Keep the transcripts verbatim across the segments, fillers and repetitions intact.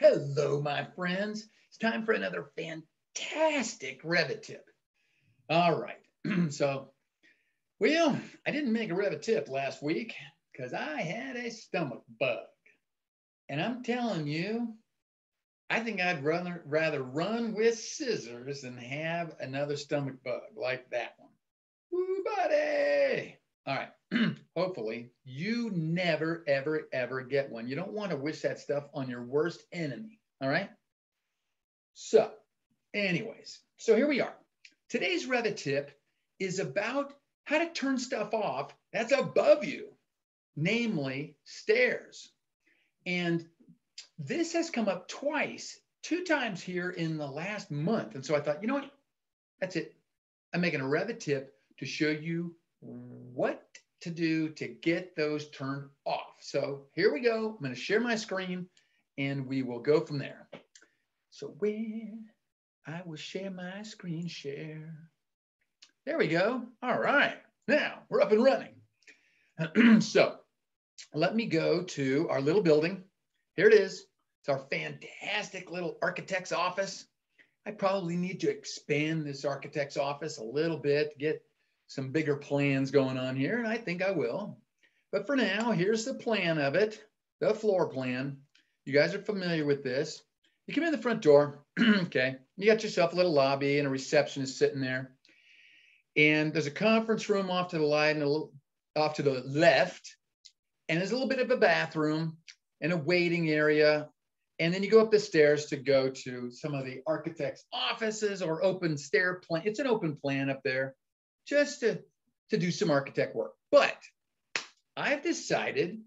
Hello, my friends. It's time for another fantastic Revit tip. All right. So, well, I didn't make a Revit tip last week because I had a stomach bug. And I'm telling you, I think I'd rather, rather run with scissors than have another stomach bug like that one. Woo, buddy. All right. Hopefully, you never, ever, ever get one. You don't want to wish that stuff on your worst enemy. All right. So anyways, so here we are. Today's Revit tip is about how to turn stuff off that's above you, namely stairs. And this has come up twice, two times here in the last month. And so I thought, you know what? That's it. I'm making a Revit tip to show you what to do to get those turned off. So here we go. I'm going to share my screen and we will go from there. So when I will share my screen share. There we go. All right. Now we're up and running. So let me go to our little building. Here it is. It's our fantastic little architect's office. I probably need to expand this architect's office a little bit to get some bigger plans going on here, and I think I will. But for now, here's the plan of it, the floor plan. You guys are familiar with this. You come in the front door, okay? You got yourself a little lobby and a receptionist sitting there. And there's a conference room off to the light and a little off to the left. And there's a little bit of a bathroom and a waiting area. And then you go up the stairs to go to some of the architect's offices or open stair plan. It's an open plan up there, just to, to do some architect work. But I've decided,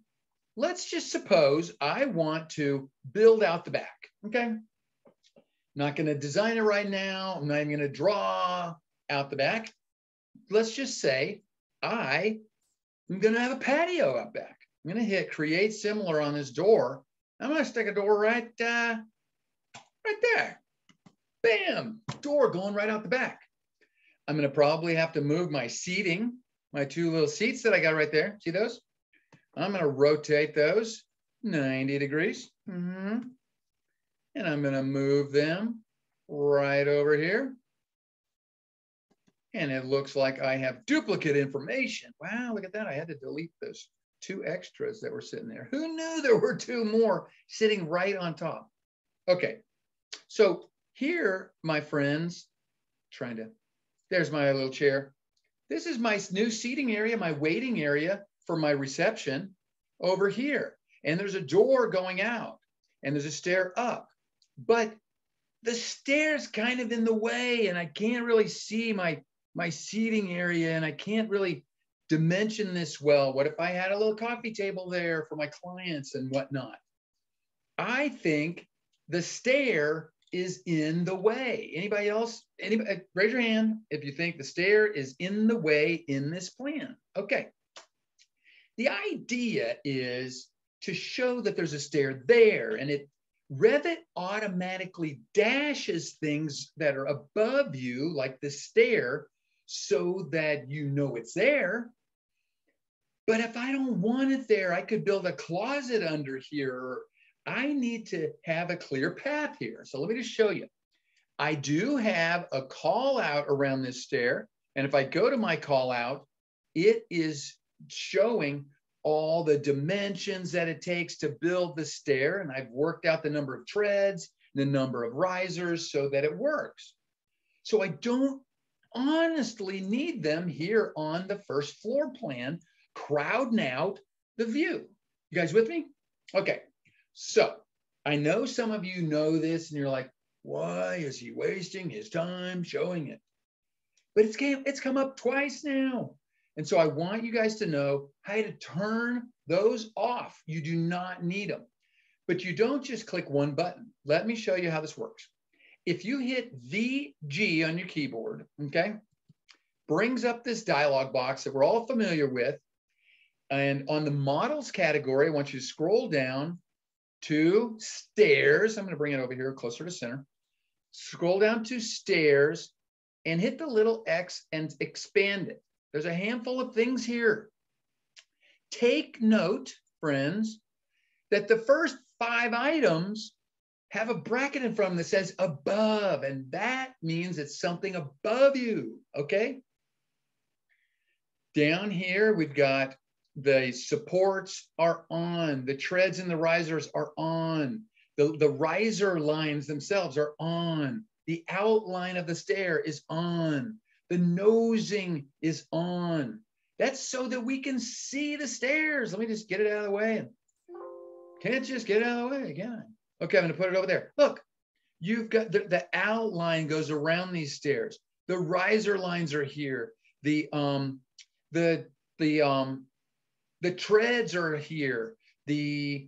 let's just suppose I want to build out the back, okay? I'm not gonna design it right now. I'm not even gonna draw out the back. Let's just say I am gonna have a patio out back. I'm gonna hit create similar on this door. I'm gonna stick a door right, uh, right there. Bam, door going right out the back. I'm gonna probably have to move my seating, my two little seats that I got right there. See those? I'm gonna rotate those ninety degrees. Mm-hmm. And I'm gonna move them right over here. And it looks like I have duplicate information. Wow, look at that. I had to delete those two extras that were sitting there. Who knew there were two more sitting right on top? Okay, so here, my friends, trying to there's my little chair. This is my new seating area, my waiting area for my reception over here. And there's a door going out and there's a stair up, but the stair's kind of in the way and I can't really see my, my seating area and I can't really dimension this well. What if I had a little coffee table there for my clients and whatnot? I think the stair is in the way. Anybody else? Anybody, raise your hand if you think the stair is in the way in this plan. Okay. The idea is to show that there's a stair there, and it Revit automatically dashes things that are above you, like the stair, so that you know it's there. But if I don't want it there, I could build a closet under here. I need to have a clear path here. So let me just show you. I do have a call out around this stair. And if I go to my call out, it is showing all the dimensions that it takes to build the stair. And I've worked out the number of treads, the number of risers so that it works. So I don't honestly need them here on the first floor plan, crowding out the view. You guys with me? Okay. So I know some of you know this and you're like, why is he wasting his time showing it? But it's, came, it's come up twice now. And so I want you guys to know how to turn those off. You do not need them. But you don't just click one button. Let me show you how this works. If you hit V G on your keyboard, okay, brings up this dialog box that we're all familiar with. And on the models category, I want you to scroll down to stairs. I'm going to bring it over here closer to center. Scroll down to stairs and hit the little X and expand it. There's a handful of things here. Take note, friends, that the first five items have a bracket in front of them that says above, and that means it's something above you, okay? Down here, we've got the supports are on, the treads and the risers are on, the, the riser lines themselves are on, the outline of the stair is on, the nosing is on. That's so that we can see the stairs. Let me just get it out of the way. Can't just get it out of the way again. Okay, I'm gonna put it over there. Look, you've got the, the outline goes around these stairs. The riser lines are here. The um, the the um, the treads are here. The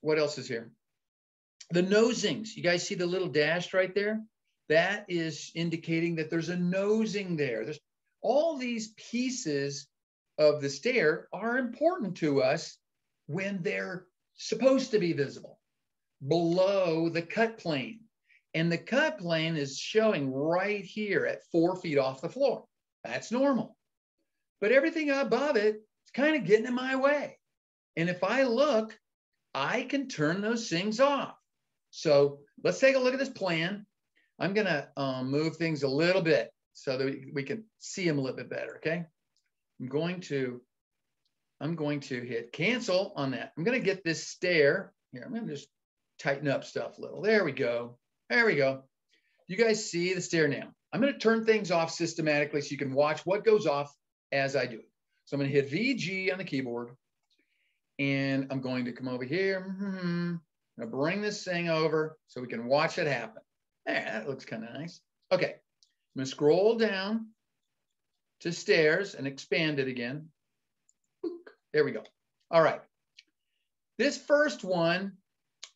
what else is here? The nosings. You guys see the little dashed right there? That is indicating that there's a nosing there. There's all these pieces of the stair are important to us when they're supposed to be visible below the cut plane. And the cut plane is showing right here at four feet off the floor. That's normal. But everything above it is kind of getting in my way. And if I look, I can turn those things off. So let's take a look at this plan. I'm gonna um, move things a little bit so that we, we can see them a little bit better, okay? I'm going to, I'm going to hit cancel on that. I'm gonna get this stair here. I'm gonna just tighten up stuff a little. There we go. There we go. You guys see the stair now. I'm going to turn things off systematically so you can watch what goes off as I do it. So I'm going to hit V G on the keyboard. And I'm going to come over here. Mm-hmm. I'm going to bring this thing over so we can watch it happen. There, that looks kind of nice. Okay. I'm going to scroll down to stairs and expand it again. There we go. All right. This first one,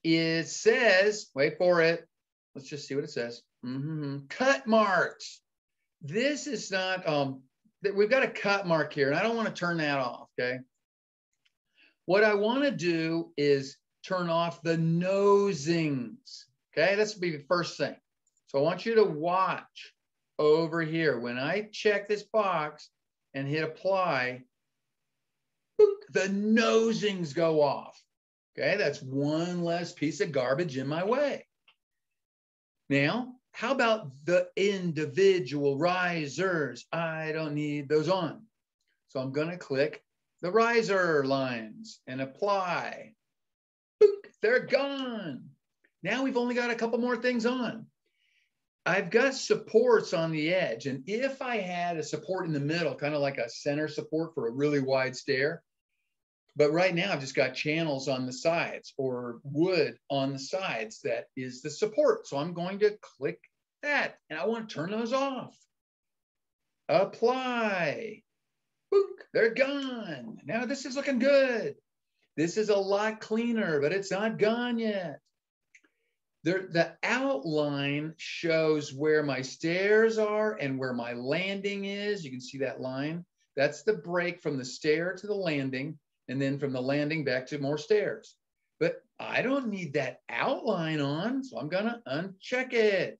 it says, wait for it. Let's just see what it says. Mm-hmm. Cut marks. This is not, um, we've got a cut mark here and I don't want to turn that off, okay? What I want to do is turn off the nosings, okay? That's be the first thing. So I want you to watch over here. When I check this box and hit apply, boop, the nosings go off. Okay, that's one less piece of garbage in my way. Now, how about the individual risers? I don't need those on. So I'm gonna click the riser lines and apply. Boop, they're gone. Now we've only got a couple more things on. I've got supports on the edge. And if I had a support in the middle, kind of like a center support for a really wide stair, but right now I've just got channels on the sides or wood on the sides that is the support. So I'm going to click that and I want to turn those off. Apply. Boop, they're gone. Now this is looking good. This is a lot cleaner, but it's not gone yet. There, the outline shows where my stairs are and where my landing is. You can see that line. That's the break from the stair to the landing. And then from the landing back to more stairs. But I don't need that outline on, so I'm gonna uncheck it.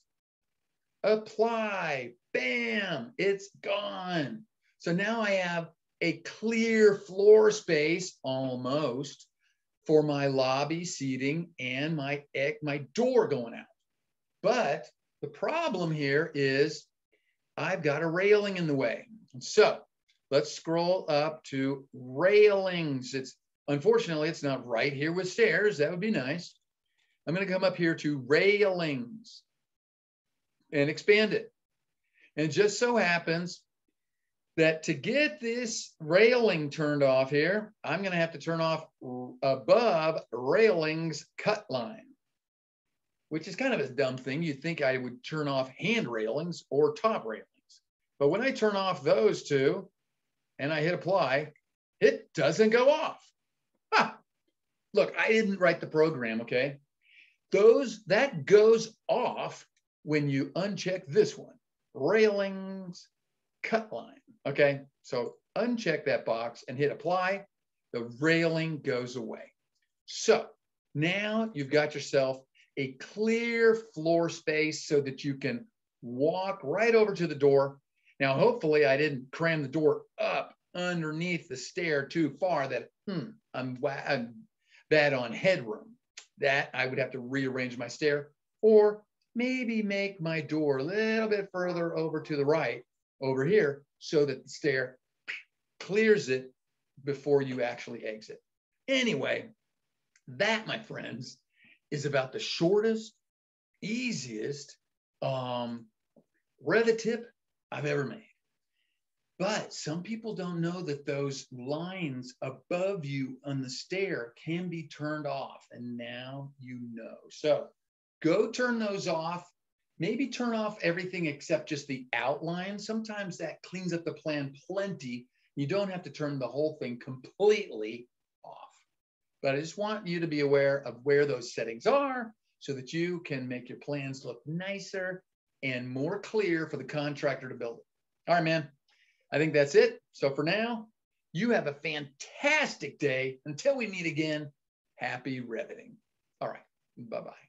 Apply, bam, it's gone. So now I have a clear floor space almost for my lobby seating and my, my door going out. But the problem here is I've got a railing in the way. So let's scroll up to railings. It's unfortunately, it's not right here with stairs. That would be nice. I'm gonna come up here to railings and expand it. And it just so happens that to get this railing turned off here, I'm gonna have to turn off above railings cut line, which is kind of a dumb thing. You'd think I would turn off hand railings or top railings. But when I turn off those two, and I hit apply, it doesn't go off. Huh. Look, I didn't write the program, okay? Those, that goes off when you uncheck this one, railings, cut line, okay? So uncheck that box and hit apply, the railing goes away. So now you've got yourself a clear floor space so that you can walk right over to the door. Now, hopefully I didn't cram the door up underneath the stair too far that hmm, I'm, I'm bad on headroom. that I would have to rearrange my stair, or maybe make my door a little bit further over to the right over here so that the stair clears it before you actually exit. Anyway, that, my friends, is about the shortest, easiest um, Revit tip I've ever made. But some people don't know that those lines above you on the stair can be turned off, and now you know. So go turn those off. Maybe turn off everything except just the outline. Sometimes that cleans up the plan plenty. You don't have to turn the whole thing completely off. But I just want you to be aware of where those settings are so that you can make your plans look nicer and more clear for the contractor to build it. All right, man. I think that's it. So for now, you have a fantastic day. Until we meet again, happy Reviting. All right, bye-bye.